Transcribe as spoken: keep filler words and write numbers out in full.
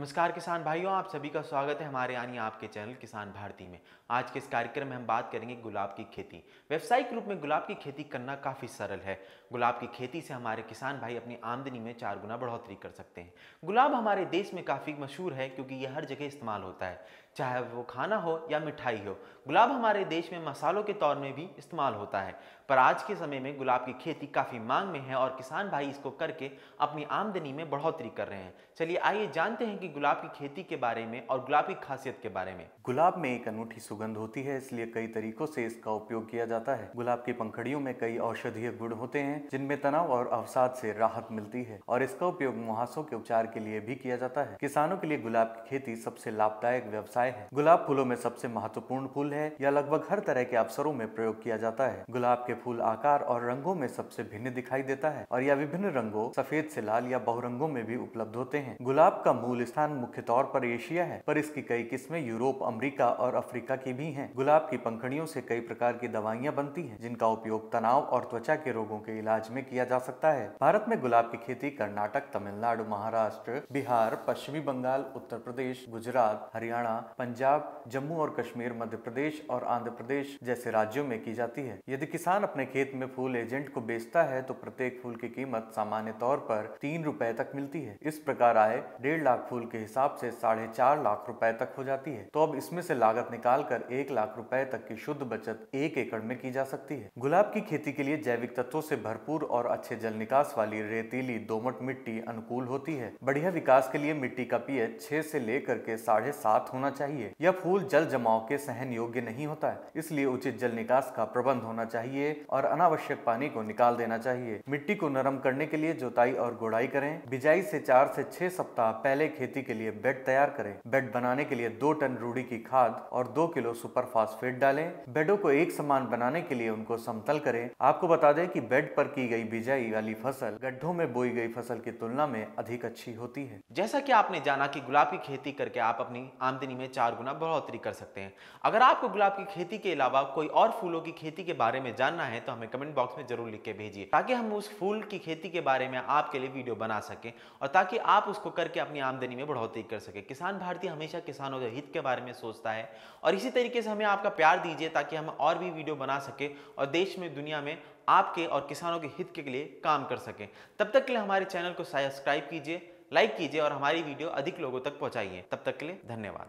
नमस्कार किसान भाइयों, आप सभी का स्वागत है हमारे यानी आपके चैनल किसान भारती में। आज के इस कार्यक्रम में हम बात करेंगे गुलाब की खेती। व्यावसायिक रूप में गुलाब की खेती करना काफ़ी सरल है। गुलाब की खेती से हमारे किसान भाई अपनी आमदनी में चार गुना बढ़ोतरी कर सकते हैं। गुलाब हमारे देश में काफ़ी मशहूर है क्योंकि यह हर जगह इस्तेमाल होता है, चाहे वो खाना हो या मिठाई हो। गुलाब हमारे देश में मसालों के तौर में भी इस्तेमाल होता है, पर आज के समय में गुलाब की खेती काफ़ी मांग में है और किसान भाई इसको करके अपनी आमदनी में बढ़ोतरी कर रहे हैं। चलिए आइए जानते हैं कि गुलाब की खेती के बारे में और गुलाब की खासियत के बारे में। गुलाब में एक अनूठी सुगंध होती है, इसलिए कई तरीकों से इसका उपयोग किया जाता है। गुलाब की पंखड़ियों में कई औषधीय गुण होते हैं जिनमें तनाव और अवसाद से राहत मिलती है और इसका उपयोग मुहासों के उपचार के लिए भी किया जाता है। किसानों के लिए गुलाब की खेती सबसे लाभदायक व्यवसाय है। गुलाब फूलों में सबसे महत्वपूर्ण फूल है। यह लगभग हर तरह के अवसरों में प्रयोग किया जाता है। गुलाब के फूल आकार और रंगों में सबसे भिन्न दिखाई देता है और यह विभिन्न रंगों, सफेद से लाल या बहुरंगों में भी उपलब्ध होते हैं। गुलाब का मूल स्थान मुख्य तौर पर एशिया है, पर इसकी कई किस्में यूरोप, अमेरिका और अफ्रीका की भी हैं। गुलाब की पंखड़ियों से कई प्रकार की दवाइयां बनती हैं, जिनका उपयोग तनाव और त्वचा के रोगों के इलाज में किया जा सकता है। भारत में गुलाब की खेती कर्नाटक, तमिलनाडु, महाराष्ट्र, बिहार, पश्चिमी बंगाल, उत्तर प्रदेश, गुजरात, हरियाणा, पंजाब, जम्मू और कश्मीर, मध्य प्रदेश और आंध्र प्रदेश जैसे राज्यों में की जाती है। यदि किसान अपने खेत में फूल एजेंट को बेचता है तो प्रत्येक फूल की कीमत सामान्य तौर पर तीन रुपए तक मिलती है। इस प्रकार आए डेढ़ लाख फूल के हिसाब से साढ़े चार लाख रुपए तक हो जाती है। तो अब इसमें से लागत निकाल कर एक लाख रुपए तक की शुद्ध बचत एक एकड़ में की जा सकती है। गुलाब की खेती के लिए जैविक तत्वों से भरपूर और अच्छे जल निकास वाली रेतीली दोमट मिट्टी अनुकूल होती है। बढ़िया विकास के लिए मिट्टी का पीएच छह से लेकर के साढ़े सात होना चाहिए। यह फूल जल जमाव के सहन योग्य नहीं होता है, इसलिए उचित जल निकास का प्रबंध होना चाहिए और अनावश्यक पानी को निकाल देना चाहिए। मिट्टी को नरम करने के लिए जोताई और गोड़ाई करें। बिजाई से चार से छह सप्ताह पहले खेती के लिए बेड तैयार करें। बेड बनाने के लिए दो टन रूढ़ी की खाद और दो किलो सुपर फास्फेट डालें। बेडों को एक समान बनाने के लिए उनको समतल करें। आपको बता दें कि बेड पर की गई बिजाई वाली फसल गड्ढों में बोई गई फसल की तुलना में अधिक अच्छी होती है। जैसा कि आपने जाना कि गुलाब की खेती करके आप अपनी आमदनी में चार गुना बढ़ोतरी कर सकते हैं। अगर आपको गुलाब की खेती के अलावा कोई और फूलों की खेती के बारे में जानना है तो हमें कमेंट बॉक्स में जरूर लिख के भेजिए, ताकि हम उस फूल की खेती के बारे में आपके लिए वीडियो बना सकें और ताकि आप उसको करके अपनी आमदनी में बढ़ोतरी कर सके। किसान भारती हमेशा किसानों के हित के बारे में सोचता है और इसी तरीके से हमें आपका प्यार दीजिए ताकि हम और भी वीडियो बना सके और देश में, दुनिया में आपके और किसानों के हित के लिए काम कर सकें। तब तक के लिए हमारे चैनल को सब्सक्राइब कीजिए, लाइक कीजिए और हमारी वीडियो अधिक लोगों तक पहुंचाइए। तब तक के लिए धन्यवाद।